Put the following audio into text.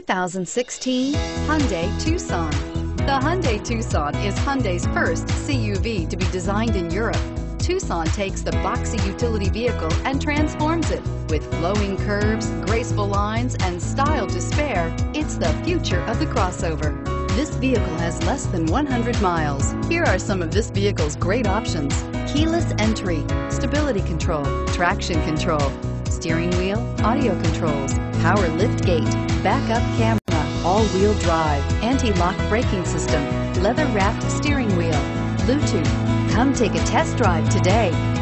2016 Hyundai Tucson. The Hyundai Tucson is Hyundai's first CUV to be designed in Europe. Tucson takes the boxy utility vehicle and transforms it. With flowing curves, graceful lines, and style to spare, it's the future of the crossover. This vehicle has less than 100 miles. Here are some of this vehicle's great options: keyless entry, stability control, traction control, steering wheel audio controls, power lift gate, backup camera, all-wheel drive, anti-lock braking system, leather-wrapped steering wheel, Bluetooth. Come take a test drive today.